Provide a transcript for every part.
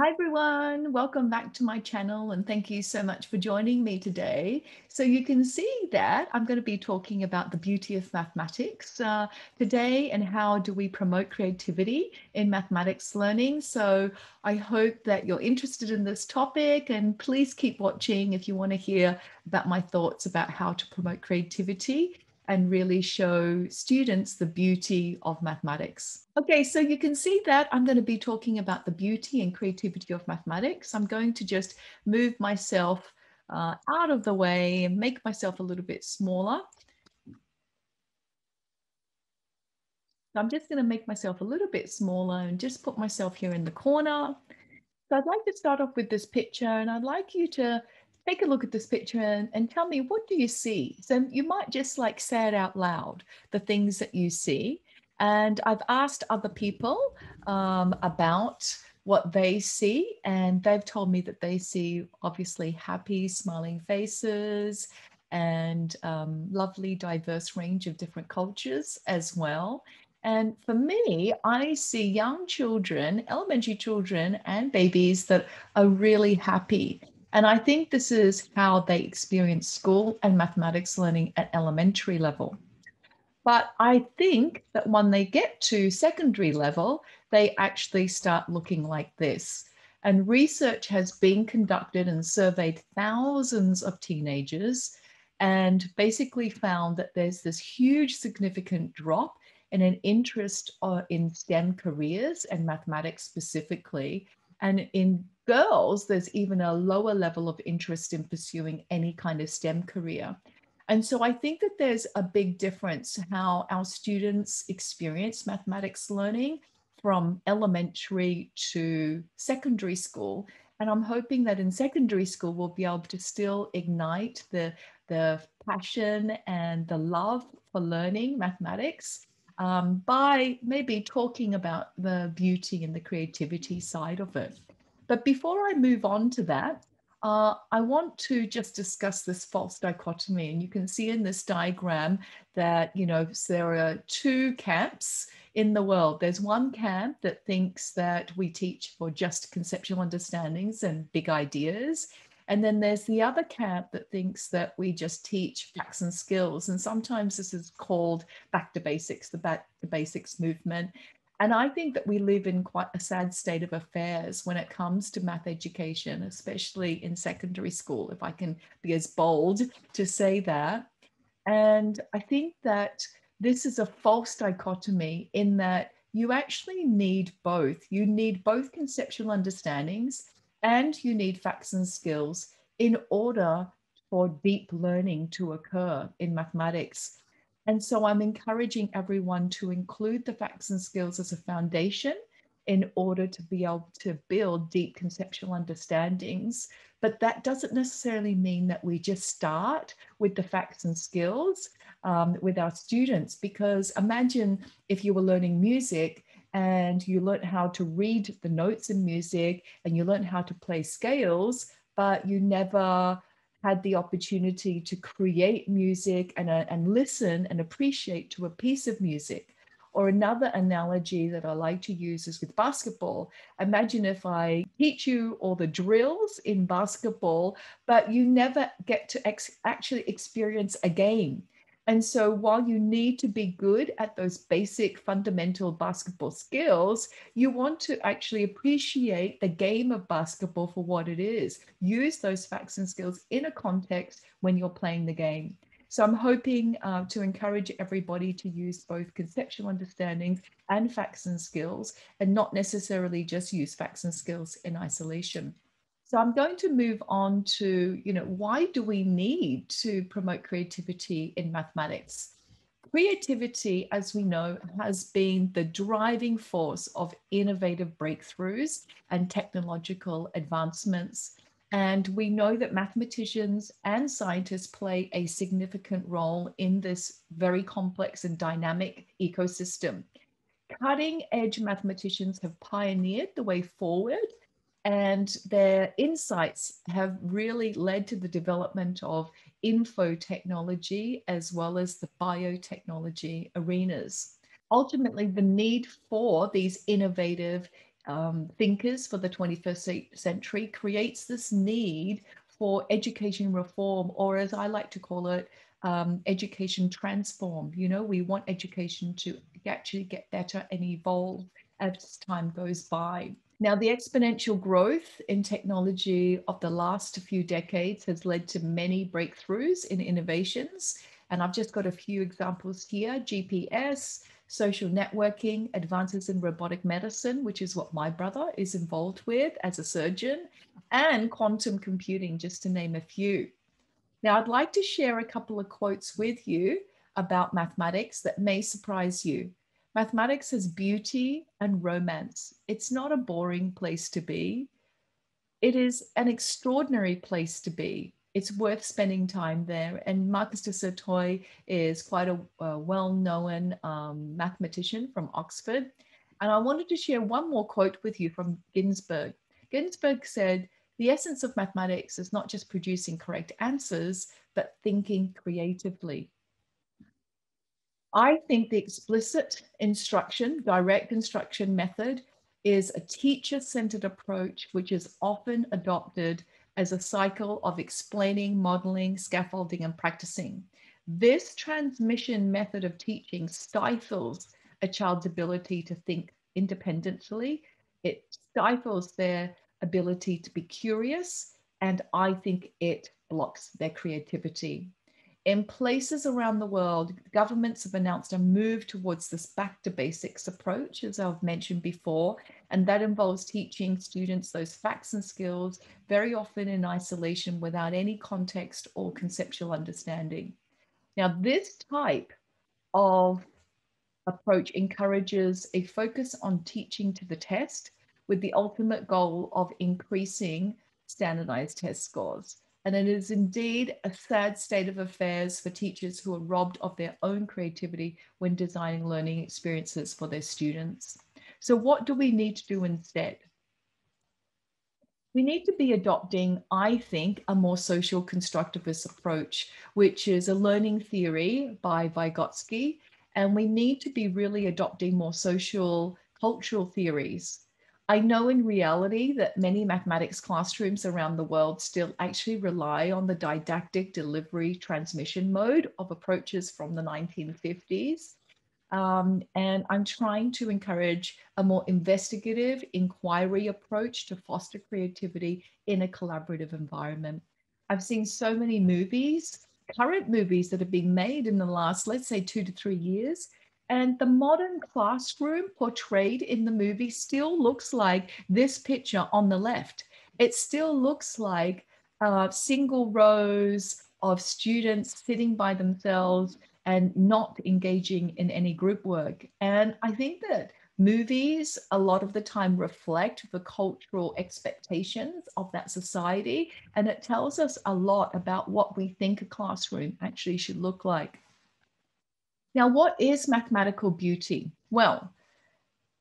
Hi everyone, welcome back to my channel and thank you so much for joining me today. So you can see that I'm going to be talking about the beauty of mathematics today and how do we promote creativity in mathematics learning. So I hope that you're interested in this topic and please keep watching if you want to hear about my thoughts about how to promote creativity and really show students the beauty of mathematics. Okay, so you can see that I'm going to be talking about the beauty and creativity of mathematics. I'm going to just move myself out of the way and make myself a little bit smaller. So I'm just going to make myself a little bit smaller and just put myself here in the corner. So I'd like to start off with this picture and I'd like you to take a look at this picture and tell me, what do you see? So you might just like say it out loud, the things that you see. And I've asked other people about what they see, and they've told me that they see obviously happy, smiling faces and lovely, diverse range of different cultures as well. And for me, I see young children, elementary children and babies that are really happy. And I think this is how they experience school and mathematics learning at elementary level. But I think that when they get to secondary level, they actually start looking like this. And research has been conducted and surveyed thousands of teenagers and basically found that there's this huge significant drop in an interest in STEM careers and mathematics specifically. And in girls, there's even a lower level of interest in pursuing any kind of STEM career. And so I think that there's a big difference how our students experience mathematics learning from elementary to secondary school. And I'm hoping that in secondary school, we'll be able to still ignite the passion and the love for learning mathematics by maybe talking about the beauty and the creativity side of it. But before I move on to that, I want to just discuss this false dichotomy. And you can see in this diagram that, you know, there are two camps in the world. There's one camp that thinks that we teach for just conceptual understandings and big ideas. And then there's the other camp that thinks that we just teach facts and skills. And sometimes this is called back to basics, the back to basics movement. And I think that we live in quite a sad state of affairs when it comes to math education, especially in secondary school, if I can be as bold to say that. And I think that this is a false dichotomy in that you actually need both. You need both conceptual understandings and you need facts and skills in order for deep learning to occur in mathematics. And so I'm encouraging everyone to include the facts and skills as a foundation in order to be able to build deep conceptual understandings. But that doesn't necessarily mean that we just start with the facts and skills with our students, because imagine if you were learning music and you learned how to read the notes in music and you learned how to play scales, but you never had the opportunity to create music and listen and appreciate to a piece of music. Or another analogy that I like to use is with basketball. Imagine if I teach you all the drills in basketball, but you never get to actually experience a game. And so while you need to be good at those basic fundamental basketball skills, you want to actually appreciate the game of basketball for what it is. Use those facts and skills in a context when you're playing the game. So I'm hoping to encourage everybody to use both conceptual understandings and facts and skills, and not necessarily just use facts and skills in isolation. So I'm going to move on to, you know, why do we need to promote creativity in mathematics? Creativity, as we know, has been the driving force of innovative breakthroughs and technological advancements. And we know that mathematicians and scientists play a significant role in this very complex and dynamic ecosystem. Cutting-edge mathematicians have pioneered the way forward, and their insights have really led to the development of info technology as well as the biotechnology arenas. Ultimately, the need for these innovative thinkers for the 21st century creates this need for education reform, or as I like to call it, education transform. You know, we want education to actually get better and evolve as time goes by. Now, the exponential growth in technology of the last few decades has led to many breakthroughs in innovations. And I've just got a few examples here: GPS, social networking, advances in robotic medicine, which is what my brother is involved with as a surgeon, and quantum computing, just to name a few. Now, I'd like to share a couple of quotes with you about mathematics that may surprise you. Mathematics has beauty and romance. It's not a boring place to be. It is an extraordinary place to be. It's worth spending time there. And Marcus du Sautoy is quite a well-known mathematician from Oxford. And I wanted to share one more quote with you from Ginsburg. Ginsburg said, "The essence of mathematics is not just producing correct answers, but thinking creatively." I think the explicit instruction, direct instruction method is a teacher-centered approach, which is often adopted as a cycle of explaining, modeling, scaffolding, and practicing. This transmission method of teaching stifles a child's ability to think independently. It stifles their ability to be curious, and I think it blocks their creativity. In places around the world, governments have announced a move towards this back to basics approach, as I've mentioned before, and that involves teaching students those facts and skills, very often in isolation without any context or conceptual understanding. Now, this type of approach encourages a focus on teaching to the test, with the ultimate goal of increasing standardized test scores. And it is indeed a sad state of affairs for teachers who are robbed of their own creativity when designing learning experiences for their students. So what do we need to do instead? We need to be adopting, I think, a more social constructivist approach, which is a learning theory by Vygotsky. And we need to be really adopting more social cultural theories. I know in reality that many mathematics classrooms around the world still actually rely on the didactic delivery transmission mode of approaches from the 1950s. And I'm trying to encourage a more investigative inquiry approach to foster creativity in a collaborative environment. I've seen so many movies, current movies that have been made in the last, let's say, 2 to 3 years, and the modern classroom portrayed in the movie still looks like this picture on the left. It still looks like single rows of students sitting by themselves and not engaging in any group work. And I think that movies a lot of the time reflect the cultural expectations of that society. And it tells us a lot about what we think a classroom actually should look like. Now, what is mathematical beauty? Well,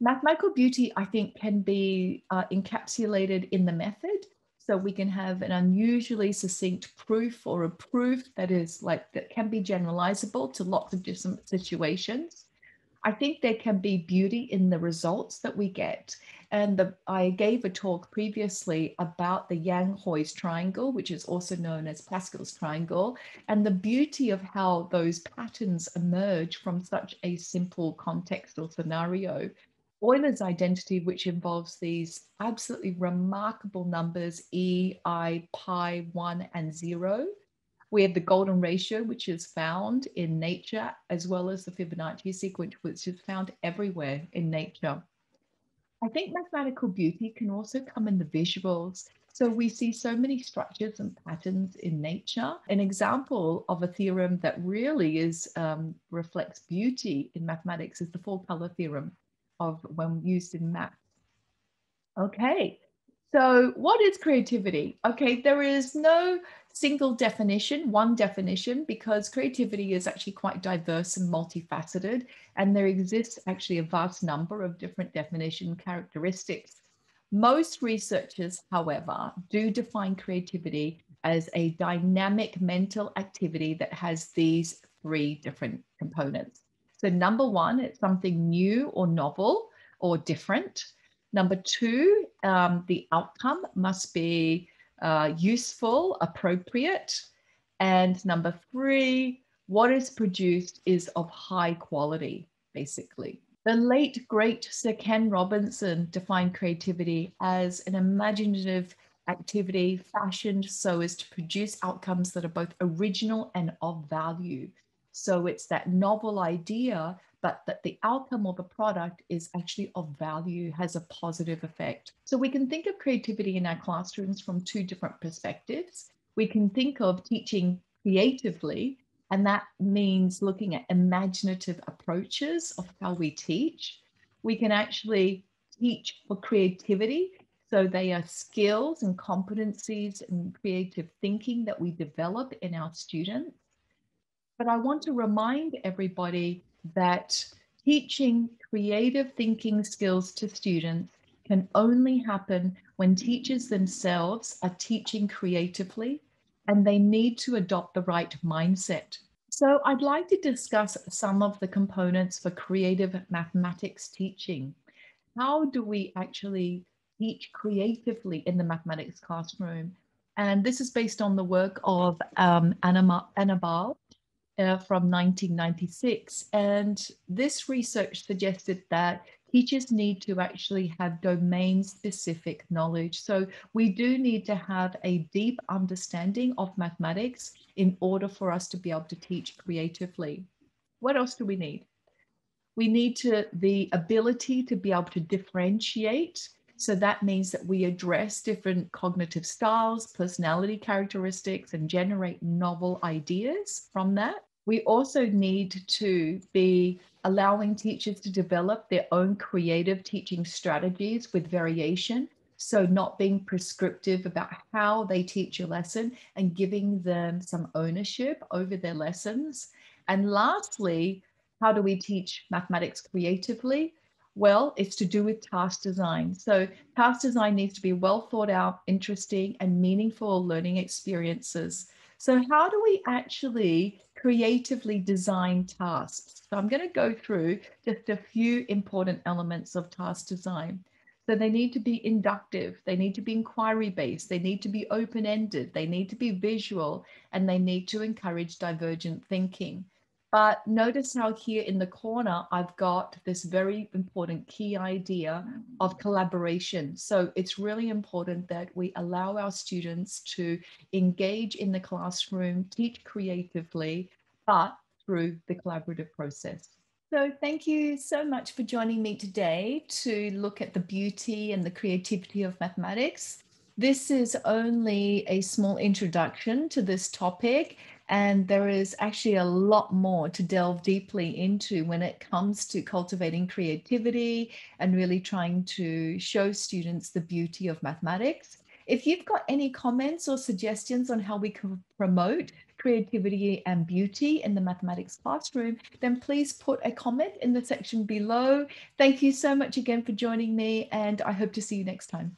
mathematical beauty, I think, can be encapsulated in the method. So we can have an unusually succinct proof, or a proof that is like, that can be generalizable to lots of different situations. I think there can be beauty in the results that we get. And I gave a talk previously about the Yang-Hoy's triangle, which is also known as Pascal's triangle, and the beauty of how those patterns emerge from such a simple contextual scenario. Euler's identity, which involves these absolutely remarkable numbers, E, I, pi, 1, and 0. We have the golden ratio, which is found in nature, as well as the Fibonacci sequence, which is found everywhere in nature. I think mathematical beauty can also come in the visuals. So we see so many structures and patterns in nature. An example of a theorem that really is reflects beauty in mathematics is the four-color theorem of when used in math. Okay. So what is creativity? Okay, there is no single definition, one definition, because creativity is actually quite diverse and multifaceted, and there exists actually a vast number of different definition characteristics. Most researchers, however, do define creativity as a dynamic mental activity that has these 3 different components. So number 1, it's something new or novel or different. Number two, the outcome must be useful, appropriate. And number three, what is produced is of high quality, basically. The late, great Sir Ken Robinson defined creativity as an imaginative activity fashioned so as to produce outcomes that are both original and of value. So it's that novel idea, but that the outcome or the product is actually of value, has a positive effect. So we can think of creativity in our classrooms from two different perspectives. We can think of teaching creatively, and that means looking at imaginative approaches of how we teach. We can actually teach for creativity. So they are skills and competencies and creative thinking that we develop in our students. But I want to remind everybody that teaching creative thinking skills to students can only happen when teachers themselves are teaching creatively, and they need to adopt the right mindset. So I'd like to discuss some of the components for creative mathematics teaching. How do we actually teach creatively in the mathematics classroom? And this is based on the work of Annabelle from 1996. And this research suggested that teachers need to actually have domain-specific knowledge. So we do need to have a deep understanding of mathematics in order for us to be able to teach creatively. What else do we need? We need the ability to be able to differentiate. So that means that we address different cognitive styles, personality characteristics, and generate novel ideas from that. We also need to be allowing teachers to develop their own creative teaching strategies with variation. So not being prescriptive about how they teach a lesson and giving them some ownership over their lessons. And lastly, how do we teach mathematics creatively? Well, it's to do with task design. So task design needs to be well thought out, interesting, and meaningful learning experiences. So how do we actually creatively design tasks? So I'm going to go through just a few important elements of task design. So they need to be inductive, they need to be inquiry-based, they need to be open-ended, they need to be visual, and they need to encourage divergent thinking. But notice how here in the corner, I've got this very important key idea of collaboration. So it's really important that we allow our students to engage in the classroom, teach creatively, but through the collaborative process. So thank you so much for joining me today to look at the beauty and the creativity of mathematics. This is only a small introduction to this topic. And there is actually a lot more to delve deeply into when it comes to cultivating creativity and really trying to show students the beauty of mathematics. If you've got any comments or suggestions on how we can promote creativity and beauty in the mathematics classroom, then please put a comment in the section below. Thank you so much again for joining me, and I hope to see you next time.